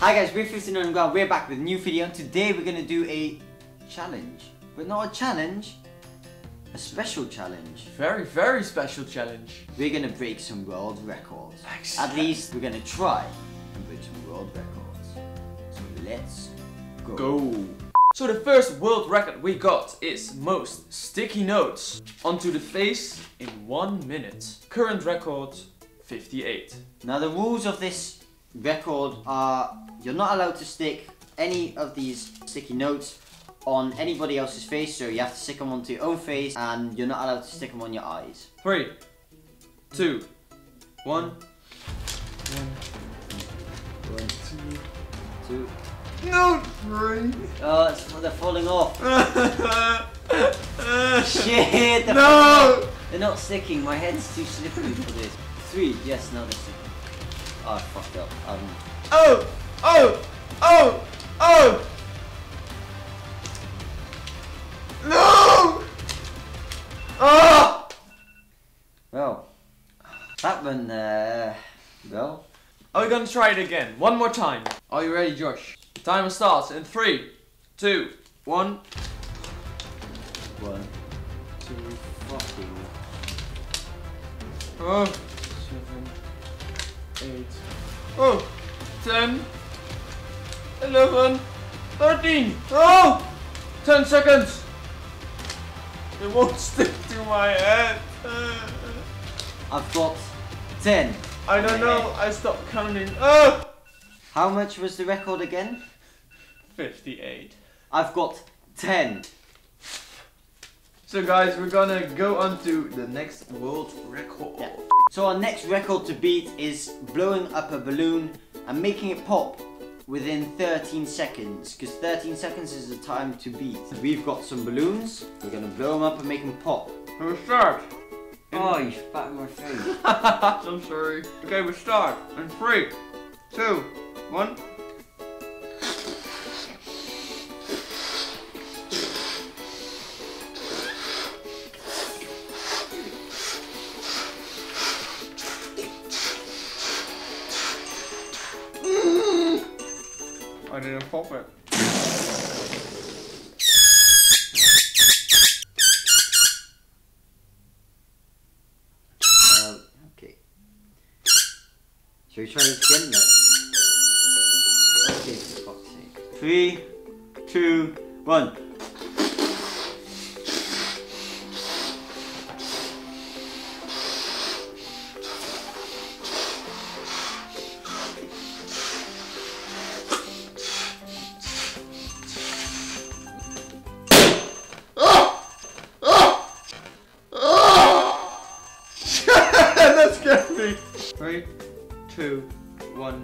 Hi guys, we're 15 Underground, we're back with a new video. Today we're going to do a challenge. But not a challenge, a special challenge. Very, very special challenge. We're going to break some world records. Excellent. At least we're going to try and break some world records. So let's go. So the first world record we got is most sticky notes onto the face in 1 minute. Current record, 58. Now the rules of this record are you're not allowed to stick any of these sticky notes on anybody else's face, so you have to stick them onto your own face and you're not allowed to stick them on your eyes. 3, 2, 1. One, two. No, three. Oh, they're falling off. Shit, they're falling off. They're not sticking, my head's too slippery for this. 3, yes, now they're sticking. Oh, I fucked up. Oh! No! Oh! Well, that one, well. Are we gonna try it again? One more time. Are you ready, Josh? Timer starts in 3, 2, 1. 1, 2, fucking. 7, 8. 10, 11, 13. 10 seconds. It won't stick to my head. I've got 10. I don't know. I stopped counting. How much was the record again? 58. I've got 10. So guys, we're gonna go on to the next world record. Yeah. So our next record to beat is blowing up a balloon and making it pop within 13 seconds. Because 13 seconds is the time to beat. We've got some balloons. We're gonna blow them up and make them pop. We'll start. Oh, you spat in my face. I'm sorry. Okay, we'll start. In 3, 2, 1. I didn't pop it. Okay. Should we try this again now? Okay, for fuck's sake. 3, 2, 1. Me. 3, 2, 1.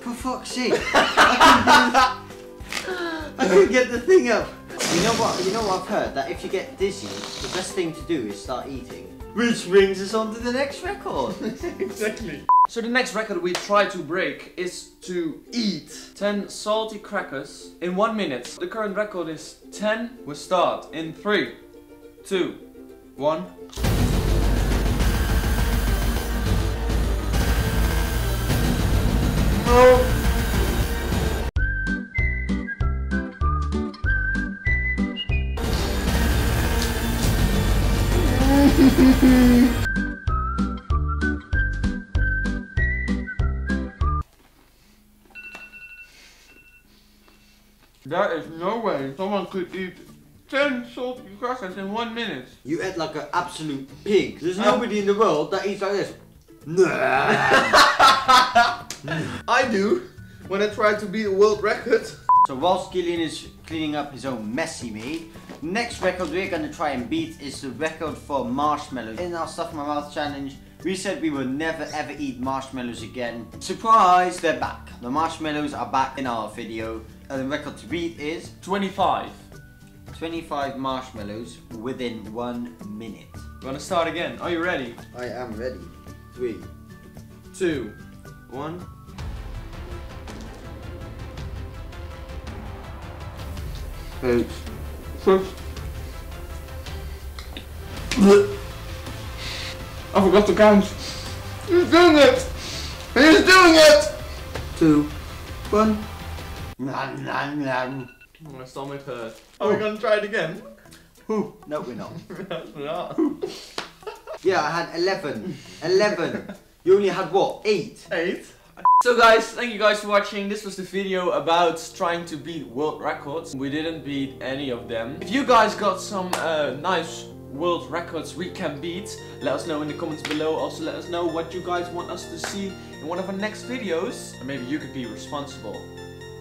For fuck's sake! I couldn't get the thing up. You know what I've heard? That if you get dizzy, the best thing to do is start eating. Which brings us on to the next record! Exactly! So the next record we try to break is to eat 10 salty crackers in 1 minute. The current record is 10. We'll start in 3, 2, 1. No! There is no way someone could eat 10 salty crackers in 1 minute. You ate like an absolute pig. There's nobody in the world that eats like this. I do, when I try to beat a world record. So whilst Killian is cleaning up his own mess he made, next record we're going to try and beat is the record for marshmallows. In our Stuff In My Mouth challenge, we said we would never ever eat marshmallows again. Surprise, they're back. The marshmallows are back in our video. And the record to beat is 25. 25 marshmallows within 1 minute. You want to start again? Are you ready? I am ready. 3, 2, one. Eight. I forgot to count. He's doing it! He's doing it! 2, 1. Nom, nom, nom. My stomach hurt. Are we gonna try it again? Who? No, we're not. We're not. Yeah, I had 11. 11. You only had what? 8? 8. So guys, thank you guys for watching. This was the video about trying to beat world records. We didn't beat any of them. If you guys got some nice world records we can beat, let us know in the comments below. Also let us know what you guys want us to see in one of our next videos. And maybe you could be responsible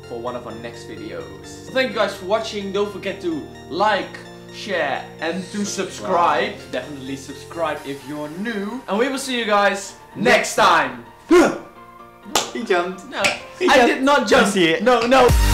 for one of our next videos. So thank you guys for watching. Don't forget to like, share and to subscribe. Definitely subscribe if you're new. And we will see you guys next time. He jumped. No, I did not jump. You see it. No, no.